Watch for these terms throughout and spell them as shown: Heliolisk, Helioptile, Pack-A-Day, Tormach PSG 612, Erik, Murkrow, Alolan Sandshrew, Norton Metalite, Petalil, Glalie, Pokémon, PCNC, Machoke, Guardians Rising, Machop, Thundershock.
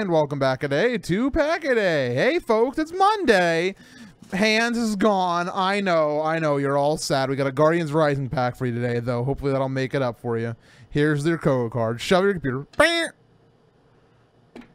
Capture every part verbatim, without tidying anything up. And welcome back a day to Pack-A-Day. Hey folks, it's Monday. Hands is gone. I know, I know, you're all sad. We got a Guardians Rising pack for you today, though. Hopefully that'll make it up for you. Here's their Cocoa card. Shove your computer. Bam!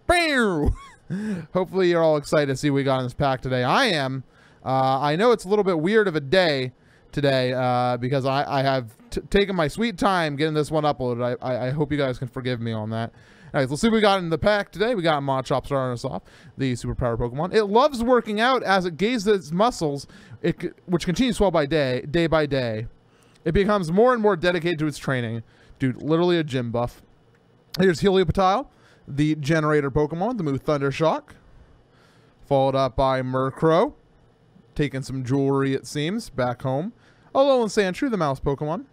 Bam! Hopefully you're all excited to see what we got in this pack today. I am. Uh, I know it's a little bit weird of a day today uh, because I, I have t taken my sweet time getting this one uploaded. I, I, I hope you guys can forgive me on that. All right, let's see what we got in the pack today. We got Machop starting us off, the superpower Pokemon. It loves working out as it gazes at its muscles, it, which continues to swell by day, day by day. It becomes more and more dedicated to its training. Dude, literally a gym buff. Here's Helioptile, the generator Pokemon, the move Thundershock. Followed up by Murkrow, taking some jewelry, it seems, back home. Alolan Sandshrew, the mouse Pokemon.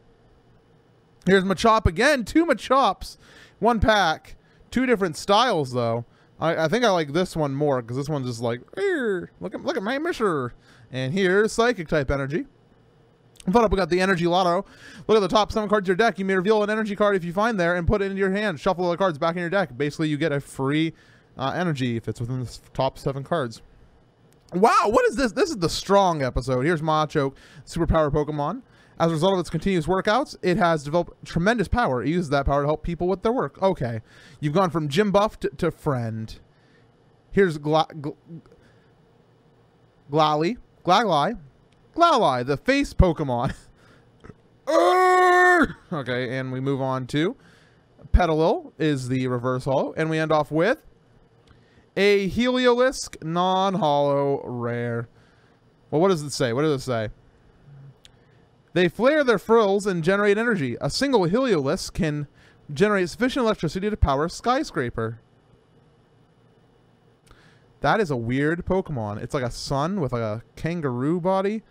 Here's Machop again, two Machops, one pack. Two different styles, though. I, I think I like this one more because this one's just like, look at look at my Misher. And here's Psychic type energy. Thought up, we got the Energy Lotto. Look at the top seven cards of your deck. You may reveal an energy card if you find there and put it into your hand. Shuffle the cards back in your deck. Basically, you get a free uh, energy if it's within the top seven cards. Wow, what is this? This is the strong episode. Here's Machoke, superpower Pokemon. As a result of its continuous workouts, it has developed tremendous power. It uses that power to help people with their work. Okay. You've gone from gym buff to, to friend. Here's Gla Gl Glalie. Glalie. Glalie, the face Pokemon. Okay, and we move on to Petalil is the reverse holo. And we end off with a Heliolisk non-holo rare. Well, what does it say? What does it say? They flare their frills and generate energy. A single Heliolisk can generate sufficient electricity to power a skyscraper. That is a weird Pokemon. It's like a sun with like a kangaroo body.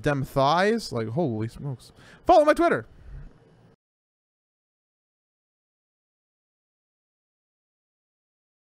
Them thighs. Like, holy smokes. Follow my Twitter.